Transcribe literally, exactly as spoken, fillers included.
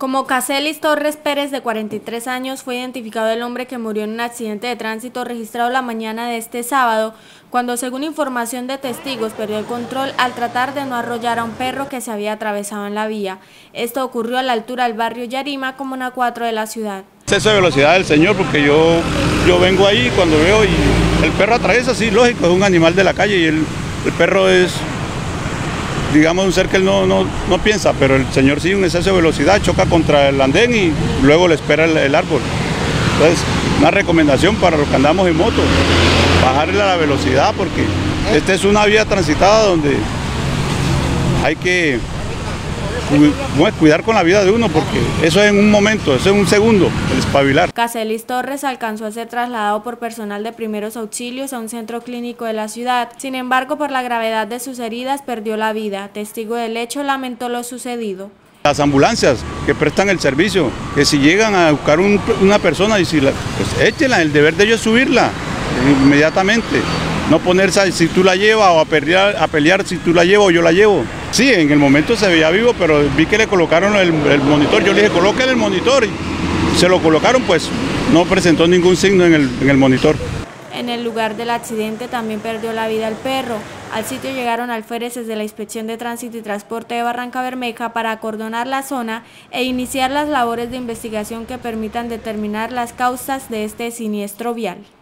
Como Cacelis Torres Pérez, de cuarenta y tres años, fue identificado el hombre que murió en un accidente de tránsito registrado la mañana de este sábado, cuando, según información de testigos, perdió el control al tratar de no arrollar a un perro que se había atravesado en la vía. Esto ocurrió a la altura del barrio Yarima, comuna cuatro de la ciudad. Exceso de velocidad del señor, porque yo, yo vengo ahí cuando veo y el perro atraviesa, sí, lógico, es un animal de la calle y el, el perro es... digamos, un ser que él no, no, no piensa, pero el señor sí, un exceso de velocidad, choca contra el andén y luego le espera el, el árbol. Entonces, una recomendación para los que andamos en moto, bajarle a la velocidad, porque esta es una vía transitada donde hay que cuidar con la vida de uno, porque eso es en un momento, eso es un segundo, el espabilar. Cacelis Torres alcanzó a ser trasladado por personal de primeros auxilios a un centro clínico de la ciudad. Sin embargo, por la gravedad de sus heridas, perdió la vida. Testigo del hecho lamentó lo sucedido. Las ambulancias que prestan el servicio, que si llegan a buscar un, una persona, y si la, pues échenla, el deber de ellos es subirla inmediatamente. No ponerse si tú la llevas o a pelear, a pelear si tú la llevas o yo la llevo. Sí, en el momento se veía vivo, pero vi que le colocaron el, el monitor. Yo le dije, colóquenle el monitor. Y se lo colocaron, pues no presentó ningún signo en el, en el monitor. En el lugar del accidente también perdió la vida el perro. Al sitio llegaron alféreces de la Inspección de Tránsito y Transporte de Barrancabermeja para acordonar la zona e iniciar las labores de investigación que permitan determinar las causas de este siniestro vial.